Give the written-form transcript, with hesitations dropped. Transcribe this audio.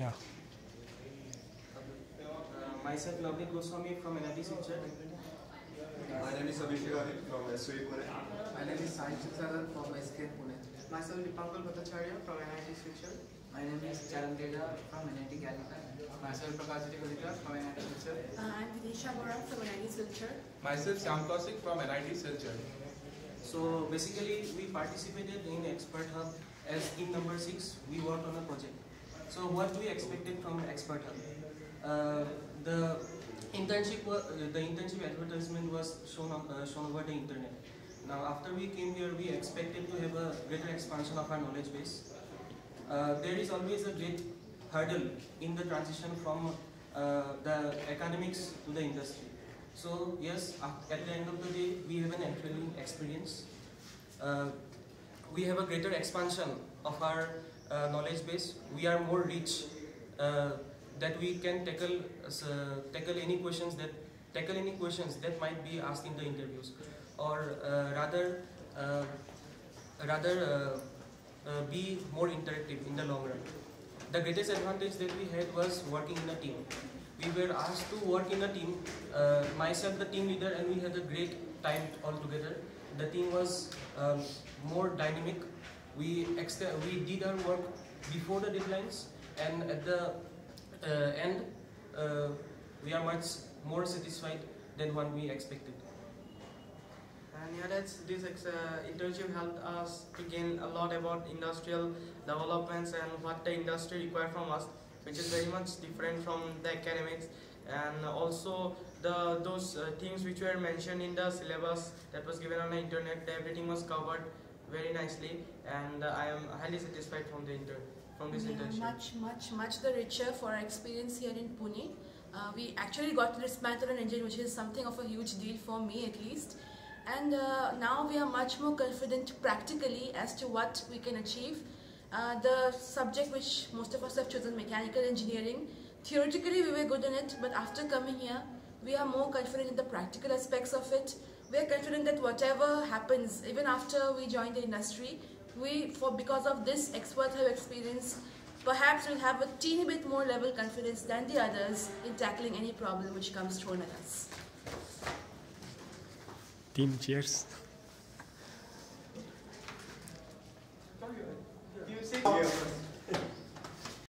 Yeah. Myself, Navdeep Groshmi from NIT Silchar. My name is Abhishek Radhi from SOE Pune. My name is Sahit Saral from SK Pune. Myself, Dipankul Patacharyo from NIT Silchar. My name is Charan Devda from NIT Calcutta. Myself, Prakash Tikildewas from NIT Silchar. I am Deepika Gorak from NIT Silchar. Myself, Sham Kosik from NIT Silchar. So basically, we participated in ExpertsHub as team number 6. We worked on a project. So what we expected from ExpertsHub? The internship advertisement was shown over the internet. Now after we came here, we expected to have a greater expansion of our knowledge base. There is always a great hurdle in the transition from the academics to the industry. So yes, at the end of the day, we have an actual experience. We have a greater expansion of our knowledge base. We are more rich that we can tackle any questions that might be asked in the interviews, or rather be more interactive in the long run. The greatest advantage that we had was working in a team. We were asked to work in a team, myself the team leader, and we had a great time all together. The team was more dynamic. We did our work before the deadlines, and at the end we are much more satisfied than what we expected. And yeah, this internship helped us to gain a lot about industrial developments and what the industry required from us, which is very much different from the academics, and also those things which were mentioned in the syllabus that was given on the internet, everything was covered very nicely, and I am highly satisfied from the internship. Much the richer for our experience here in Pune. We actually got to dismantle an engine, which is something of a huge deal for me at least, and now we are much more confident practically as to what we can achieve. The subject which most of us have chosen, mechanical engineering, theoretically we were good in it, but after coming here we are more confident in the practical aspects of it. We are confident that whatever happens, even after we join the industry, because of this ExpertsHub experience, perhaps we'll have a teeny bit more level confidence than the others in tackling any problem which comes thrown at us. Team cheers. You say cheers.